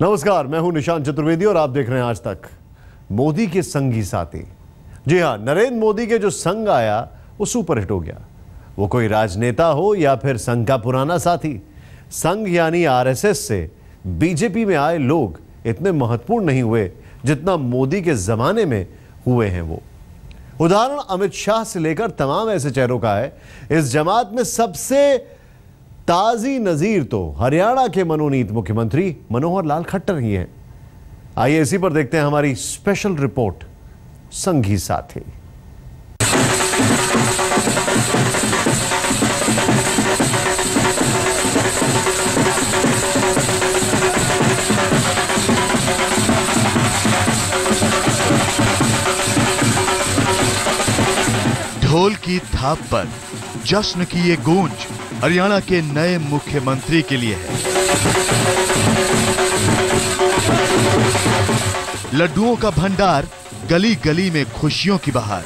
नमस्कार, मैं हूं निशान चतुर्वेदी और आप देख रहे हैं आज तक। मोदी के संगी साथी, जी हां, नरेंद्र मोदी के जो संग आया वो सुपरहिट हो गया। वो कोई राजनेता हो या फिर संघ का पुराना साथी, संघ यानी आरएसएस से बीजेपी में आए लोग इतने महत्वपूर्ण नहीं हुए जितना मोदी के जमाने में हुए हैं। वो उदाहरण अमित शाह से लेकर तमाम ऐसे चेहरों का है। इस जमात में सबसे ताजी नजीर तो हरियाणा के मनोनीत मुख्यमंत्री मनोहर लाल खट्टर ही हैं। आइए इसी पर देखते हैं हमारी स्पेशल रिपोर्ट संगी साथी। ढोल की थाप पर जश्न की ये गूंज हरियाणा के नए मुख्यमंत्री के लिए है। लड्डुओं का भंडार, गली गली में खुशियों की बहार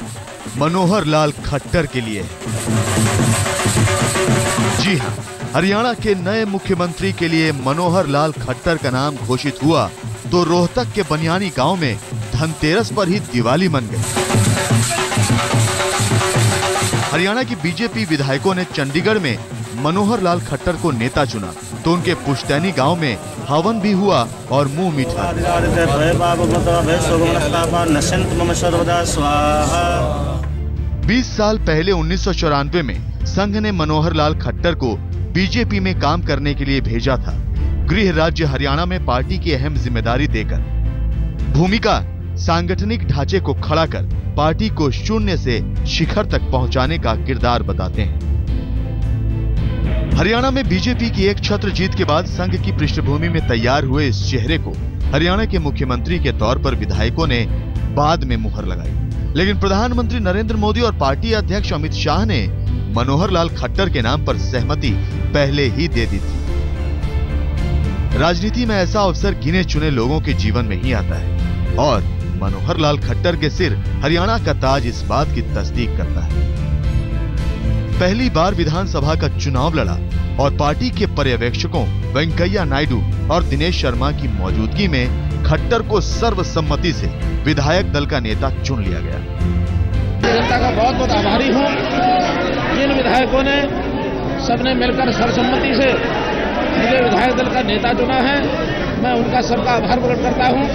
मनोहर लाल खट्टर के लिए है। जी हां, हरियाणा के नए मुख्यमंत्री के लिए मनोहर लाल खट्टर का नाम घोषित हुआ तो रोहतक के बनियानी गांव में धनतेरस पर ही दिवाली मन गई। हरियाणा की बीजेपी विधायकों ने चंडीगढ़ में मनोहर लाल खट्टर को नेता चुना तो उनके पुश्तैनी गांव में हवन भी हुआ और मुंह मीठा। बीस साल पहले 1994 में संघ ने मनोहर लाल खट्टर को बीजेपी में काम करने के लिए भेजा था, गृह राज्य हरियाणा में पार्टी की अहम जिम्मेदारी देकर। भूमिका सांगठनिक ढांचे को खड़ा कर पार्टी को शून्य से शिखर तक पहुंचाने का किरदार बताते हैं। हरियाणा में बीजेपी की एक छत्र जीत के बाद संघ की पृष्ठभूमि में तैयार हुए इस चेहरे को हरियाणा के मुख्यमंत्री के तौर पर विधायकों ने बाद में मुहर लगाई, लेकिन प्रधानमंत्री नरेंद्र मोदी और पार्टी अध्यक्ष अमित शाह ने मनोहर लाल खट्टर के नाम पर सहमति पहले ही दे दी थी। राजनीति में ऐसा अवसर गिने चुने लोगों के जीवन में ही आता है और मनोहर लाल खट्टर के सिर हरियाणा का ताज इस बात की तस्दीक करता है। पहली बार विधानसभा का चुनाव लड़ा और पार्टी के पर्यवेक्षकों वेंकैया नायडू और दिनेश शर्मा की मौजूदगी में खट्टर को सर्वसम्मति से विधायक दल का नेता चुन लिया गया। जनता का बहुत बहुत आभारी हूं। इन विधायकों ने सबने मिलकर सर्वसम्मति से मुझे विधायक दल का नेता चुना है। मैं उनका सबका आभार प्रकट करता हूँ।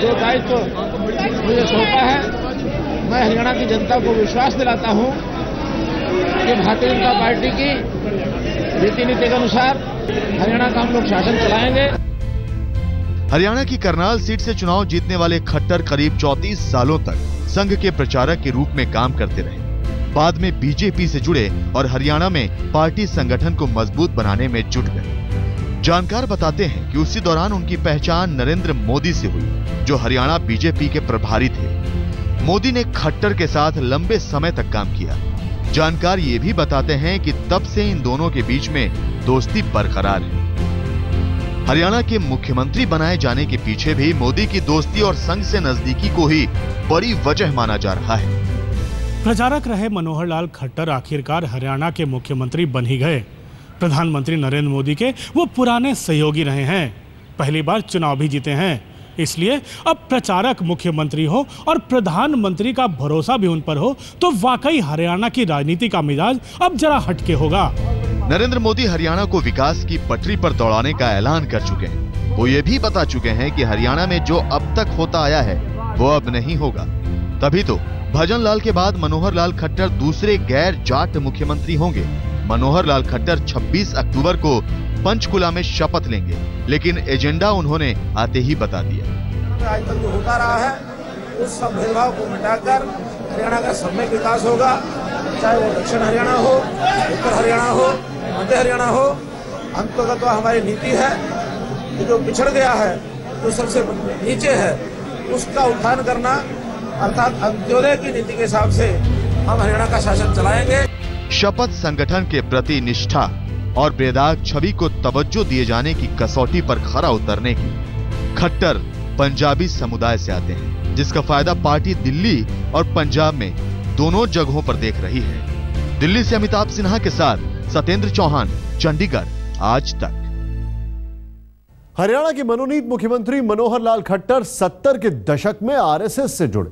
जो दायित्व मुझे सौंपा है, मैं हरियाणा की जनता को विश्वास दिलाता हूं कि भारतीय जनता पार्टी की रीति नीति के अनुसार हरियाणा का हम लोग शासन चलाएंगे। हरियाणा की करनाल सीट से चुनाव जीतने वाले खट्टर करीब 34 सालों तक संघ के प्रचारक के रूप में काम करते रहे। बाद में बीजेपी से जुड़े और हरियाणा में पार्टी संगठन को मजबूत बनाने में जुट गए। जानकार बताते हैं कि उसी दौरान उनकी पहचान नरेंद्र मोदी से हुई, जो हरियाणा बीजेपी के प्रभारी थे। मोदी ने खट्टर के साथ लंबे समय तक काम किया। जानकार ये भी बताते हैं कि तब से इन दोनों के बीच में दोस्ती बरकरार है। हरियाणा के मुख्यमंत्री बनाए जाने के पीछे भी मोदी की दोस्ती और संघ से नजदीकी को ही बड़ी वजह माना जा रहा है। प्रचारक रहे मनोहर लाल खट्टर आखिरकार हरियाणा के मुख्यमंत्री बन ही गए। प्रधानमंत्री नरेंद्र मोदी के वो पुराने सहयोगी रहे हैं, पहली बार चुनाव भी जीते हैं, इसलिए अब प्रचारक मुख्यमंत्री हो और प्रधानमंत्री का भरोसा भी उन पर हो तो वाकई हरियाणा की राजनीति का मिजाज अब जरा हटके होगा। नरेंद्र मोदी हरियाणा को विकास की पटरी पर दौड़ाने का ऐलान कर चुके हैं। वो ये भी बता चुके हैं कि हरियाणा में जो अब तक होता आया है वो अब नहीं होगा। तभी तो भजन लाल के बाद मनोहर लाल खट्टर दूसरे गैर जाट मुख्यमंत्री होंगे। मनोहर लाल खट्टर 26 अक्टूबर को पंचकुला में शपथ लेंगे, लेकिन एजेंडा उन्होंने आते ही बता दिया। आज तक जो होता रहा है उस सब भेदभाव को मिटाकर हरियाणा का सम्यक विकास होगा, चाहे वो दक्षिण हरियाणा हो, उत्तर हरियाणा हो, मध्य हरियाणा हो। अंततः हमारी नीति है कि जो पिछड़ गया है, जो सबसे नीचे है, उसका उत्थान करना, अर्थात अंत्योदय की नीति के हिसाब से हम हरियाणा का शासन चलाएंगे। शपथ संगठन के प्रति निष्ठा और बेदाग छवि को तवज्जो दिए जाने की कसौटी पर खरा उतरने की। खट्टर पंजाबी समुदाय से आते हैं, जिसका फायदा पार्टी दिल्ली और पंजाब में दोनों जगहों पर देख रही है। दिल्ली से अमिताभ सिन्हा के साथ सत्येंद्र चौहान, चंडीगढ़, आज तक। हरियाणा के मनोनीत मुख्यमंत्री मनोहर लाल खट्टर 70 के दशक में आरएसएस से जुड़े।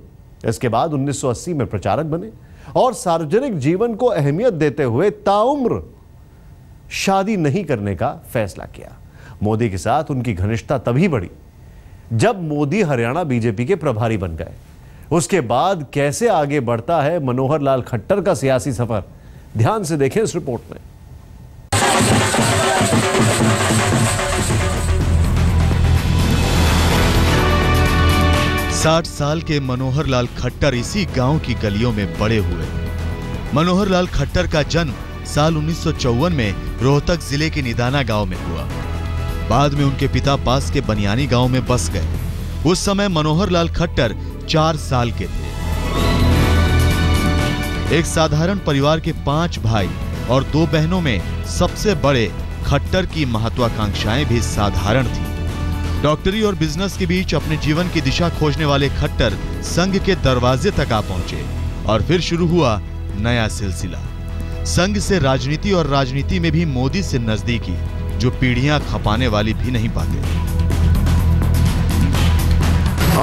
इसके बाद 1980 में प्रचारक बने और सार्वजनिक जीवन को अहमियत देते हुए ताउम्र शादी नहीं करने का फैसला किया। मोदी के साथ उनकी घनिष्ठता तभी बढ़ी जब मोदी हरियाणा बीजेपी के प्रभारी बन गए। उसके बाद कैसे आगे बढ़ता है मनोहर लाल खट्टर का सियासी सफर, ध्यान से देखें इस रिपोर्ट में। साठ साल के मनोहर लाल खट्टर इसी गांव की गलियों में बड़े हुए। मनोहर लाल खट्टर का जन्म साल 1954 में रोहतक जिले के निदाना गांव में हुआ। बाद में उनके पिता पास के बनियानी गांव में बस गए। उस समय मनोहर लाल खट्टर 4 साल के थे। एक साधारण परिवार के 5 भाई और 2 बहनों में सबसे बड़े खट्टर की महत्वाकांक्षाएं भी साधारण थी। डॉक्टरी और बिजनेस के बीच अपने जीवन की दिशा खोजने वाले खट्टर संघ के दरवाजे तक आ पहुंचे और फिर शुरू हुआ नया सिलसिला। संघ से राजनीति और राजनीति में भी मोदी से नजदीकी, जो पीढ़ियां खपाने वाली भी नहीं पाते।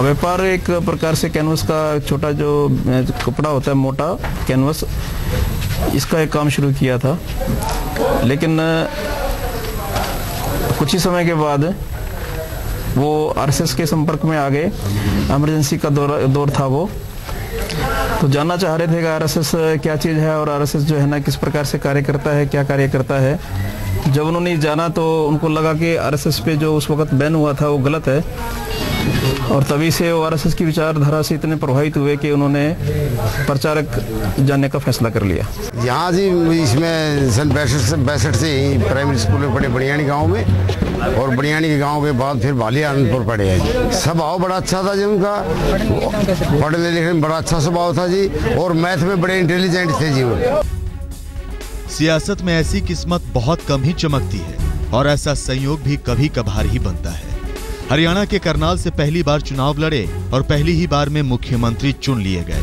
व्यापार एक प्रकार से कैनवस का छोटा जो कपड़ा होता है, मोटा कैनवस, इसका एक काम शुरू किया था। लेकिन कुछ ही समय के बाद वो आरएसएस के संपर्क में आ गए। इमरजेंसी का दौर था वो, तो जानना चाह रहे थे कि आरएसएस क्या चीज़ है और आरएसएस जो है ना किस प्रकार से कार्य करता है, क्या कार्य करता है। जब उन्होंने जाना तो उनको लगा कि आरएसएस पे जो उस वक्त बैन हुआ था वो गलत है, और तभी से वो आरएसएस की विचारधारा से इतने प्रभावित हुए कि उन्होंने प्रचारक जाने का फैसला कर लिया। यहाँ जी इसमें सन 62 से ही प्राइमरी स्कूल में पढ़े बनियानी गाँव में, और बनियानी के गांव के बाद फिर बालिया आनंदपुर पड़े हैं। स्वभाव बड़ा अच्छा था जी उनका, पढ़ने लिखने में बड़ा अच्छा स्वभाव था जी, और मैथ में बड़े इंटेलिजेंट थे जी वो। सियासत में ऐसी किस्मत बहुत कम ही चमकती है और ऐसा संयोग भी कभी कभार ही बनता है। हरियाणा के करनाल से पहली बार चुनाव लड़े और पहली ही बार में मुख्यमंत्री चुन लिए गए।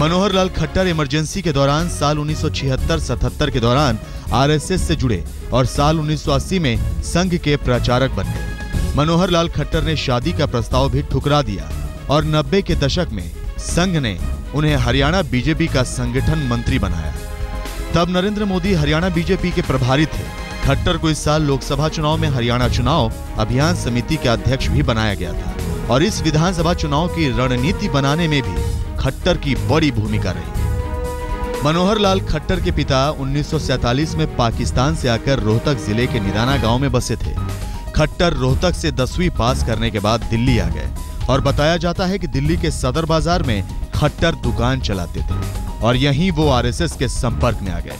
मनोहर लाल खट्टर इमरजेंसी के दौरान साल 1976-77 के दौरान आरएसएस से जुड़े और साल 1980 में संघ के प्रचारक बन गए। मनोहर लाल खट्टर ने शादी का प्रस्ताव भी ठुकरा दिया और 90 के दशक में संघ ने उन्हें हरियाणा बीजेपी का संगठन मंत्री बनाया। तब नरेंद्र मोदी हरियाणा बीजेपी के प्रभारी थे। खट्टर को इस साल लोकसभा चुनाव में हरियाणा चुनाव अभियान समिति के अध्यक्ष भी बनाया गया था और इस विधानसभा चुनाव की रणनीति बनाने में भी खट्टर की बड़ी भूमिका रही। मनोहर लाल खट्टर के पिता 1947 में पाकिस्तान से आकर रोहतक जिले के निदाना गांव में बसे थे। खट्टर रोहतक से 10वीं पास करने के बाद दिल्ली आ गए और बताया जाता है कि दिल्ली के सदर बाजार में खट्टर दुकान चलाते थे और यहीं वो आरएसएस के संपर्क में आ गए।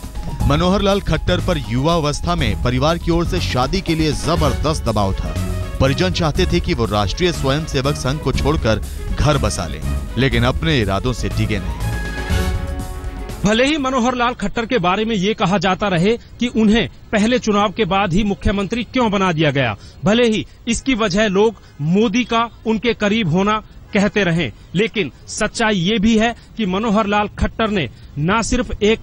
मनोहर लाल खट्टर पर युवावस्था में परिवार की ओर से शादी के लिए जबरदस्त दबाव था। परिजन चाहते थे कि वो राष्ट्रीय स्वयंसेवक संघ को छोड़कर घर बसा लें, लेकिन अपने इरादों से डिगे नहीं। भले ही मनोहर लाल खट्टर के बारे में ये कहा जाता रहे कि उन्हें पहले चुनाव के बाद ही मुख्यमंत्री क्यों बना दिया गया, भले ही इसकी वजह लोग मोदी का उनके करीब होना कहते रहें, लेकिन सच्चाई ये भी है कि मनोहर लाल खट्टर ने न सिर्फ एक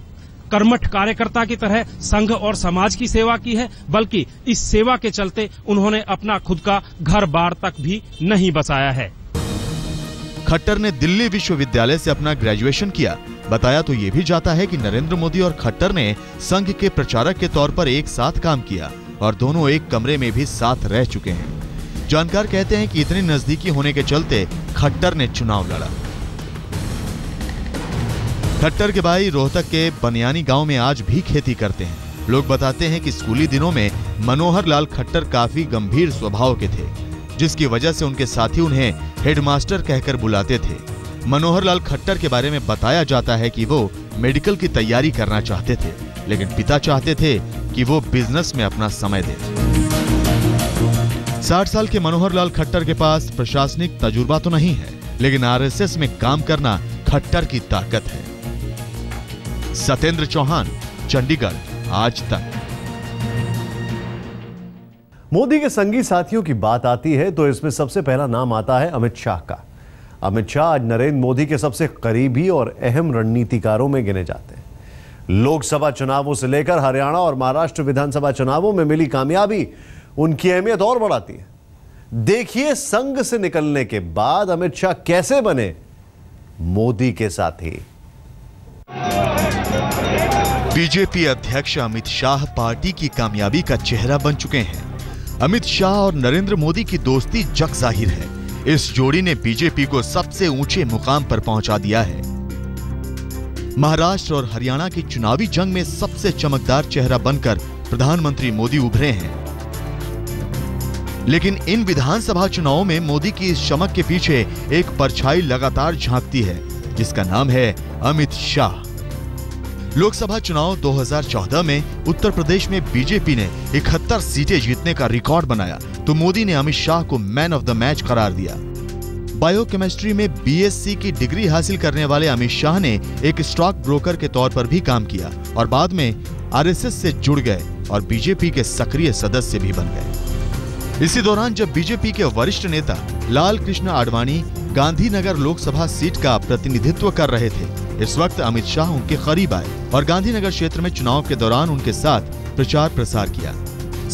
कर्मठ कार्यकर्ता की तरह संघ और समाज की सेवा की है, बल्कि इस सेवा के चलते उन्होंने अपना खुद का घर बार तक भी नहीं बसाया है। खट्टर ने दिल्ली विश्वविद्यालय से अपना ग्रेजुएशन किया। बताया तो ये भी जाता है कि नरेंद्र मोदी और खट्टर ने संघ के प्रचारक के तौर पर एक साथ काम किया और दोनों एक कमरे में भी साथ रह चुके हैं। जानकार कहते हैं कि इतनी नजदीकी होने के चलते खट्टर ने चुनाव लड़ा। खट्टर के भाई रोहतक के बनियानी गांव में आज भी खेती करते हैं। लोग बताते हैं कि स्कूली दिनों में मनोहर लाल खट्टर काफी गंभीर स्वभाव के थे, जिसकी वजह से उनके साथी उन्हें हेडमास्टर कहकर बुलाते थे। मनोहर लाल खट्टर के बारे में बताया जाता है कि वो मेडिकल की तैयारी करना चाहते थे, लेकिन पिता चाहते थे कि वो बिजनेस में अपना समय दें। 60 साल के मनोहर लाल खट्टर के पास प्रशासनिक तजुर्बा तो नहीं है, लेकिन आरएसएस में काम करना खट्टर की ताकत है। सत्येंद्र चौहान, चंडीगढ़, आज तक। मोदी के संगी साथियों की बात आती है तो इसमें सबसे पहला नाम आता है अमित शाह का। अमित शाह आज नरेंद्र मोदी के सबसे करीबी और अहम रणनीतिकारों में गिने जाते हैं। लोकसभा चुनावों से लेकर हरियाणा और महाराष्ट्र विधानसभा चुनावों में मिली कामयाबी उनकी अहमियत और बढ़ाती है। देखिए संघ से निकलने के बाद अमित शाह कैसे बने मोदी के साथी। बीजेपी अध्यक्ष अमित शाह पार्टी की कामयाबी का चेहरा बन चुके हैं। अमित शाह और नरेंद्र मोदी की दोस्ती जग जाहिर है। इस जोड़ी ने बीजेपी को सबसे ऊंचे मुकाम पर पहुंचा दिया है। महाराष्ट्र और हरियाणा की चुनावी जंग में सबसे चमकदार चेहरा बनकर प्रधानमंत्री मोदी उभरे हैं। लेकिन इन विधानसभा चुनावों में मोदी की इस चमक के पीछे एक परछाई लगातार झांकती है, जिसका नाम है अमित शाह। लोकसभा चुनाव 2014 में उत्तर प्रदेश में बीजेपी ने 71 सीटें जीतने का रिकॉर्ड बनाया तो मोदी ने अमित शाह को मैन ऑफ द मैच करार दिया। बायोकेमिस्ट्री में बीएससी की डिग्री हासिल करने वाले अमित शाह ने एक स्टॉक ब्रोकर के तौर पर भी काम किया और बाद में आरएसएस से जुड़ गए और बीजेपी के सक्रिय सदस्य भी बन गए। इसी दौरान जब बीजेपी के वरिष्ठ नेता लाल कृष्ण आडवाणी गांधीनगर लोकसभा सीट का प्रतिनिधित्व कर रहे थे, इस वक्त अमित शाह उनके करीब आए और गांधीनगर क्षेत्र में चुनाव के दौरान उनके साथ प्रचार प्रसार किया।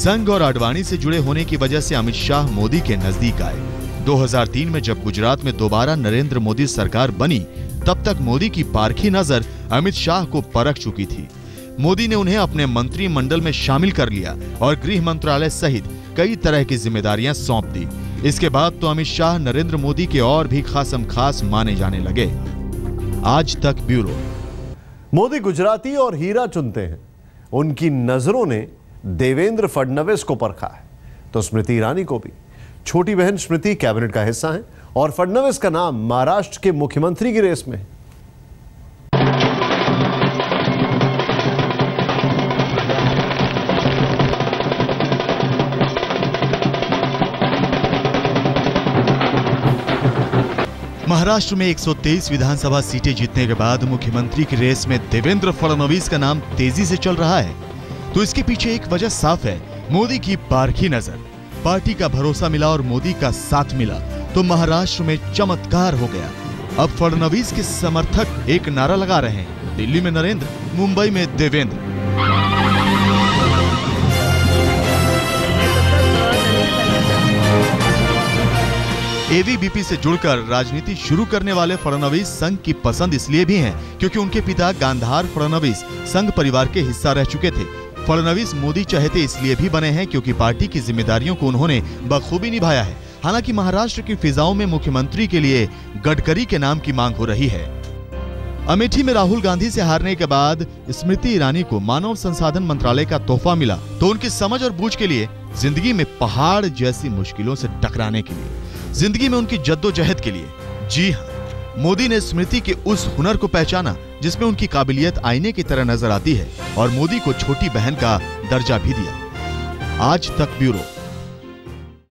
संघ और आडवाणी से जुड़े होने की वजह से अमित शाह मोदी के नजदीक आए। 2003 में जब गुजरात में दोबारा नरेंद्र मोदी सरकार बनी तब तक मोदी की पारखी नजर अमित शाह को परख चुकी थी। मोदी ने उन्हें अपने मंत्रिमंडल में शामिल कर लिया और गृह मंत्रालय सहित कई तरह की जिम्मेदारियां सौंप दी। इसके बाद तो अमित शाह नरेंद्र मोदी के और भी खासम खास माने जाने लगे। आज तक ब्यूरो। मोदी गुजराती और हीरा चुनते हैं। उनकी नजरों ने देवेंद्र फडणवीस को परखा है तो स्मृति ईरानी को भी। छोटी बहन स्मृति कैबिनेट का हिस्सा है और फडणवीस का नाम महाराष्ट्र के मुख्यमंत्री की रेस में है। महाराष्ट्र में 123 विधानसभा सीटें जीतने के बाद मुख्यमंत्री की रेस में देवेंद्र फडणवीस का नाम तेजी से चल रहा है तो इसके पीछे एक वजह साफ है, मोदी की पारखी नजर। पार्टी का भरोसा मिला और मोदी का साथ मिला तो महाराष्ट्र में चमत्कार हो गया। अब फडणवीस के समर्थक एक नारा लगा रहे हैं, दिल्ली में नरेंद्र, मुंबई में देवेंद्र। एवीबीपी से जुड़कर राजनीति शुरू करने वाले फडणवीस संघ की पसंद इसलिए भी हैं क्योंकि उनके पिता गांधार फडणवीस संघ परिवार के हिस्सा रह चुके थे। फडणवीस मोदी चहेते इसलिए भी बने हैं क्योंकि पार्टी की जिम्मेदारियों को उन्होंने बखूबी निभाया है। हालांकि महाराष्ट्र की फिजाओं में मुख्यमंत्री के लिए गडकरी के नाम की मांग हो रही है। अमेठी में राहुल गांधी से हारने के बाद स्मृति ईरानी को मानव संसाधन मंत्रालय का तोहफा मिला तो उनकी समझ और बूझ के लिए, जिंदगी में पहाड़ जैसी मुश्किलों से टकराने के लिए, जिंदगी में उनकी जद्दोजहद के लिए, जी हाँ, मोदी ने स्मृति के उस हुनर को पहचाना जिसमें उनकी काबिलियत आईने की तरह नजर आती है और मोदी को छोटी बहन का दर्जा भी दिया। आज तक ब्यूरो।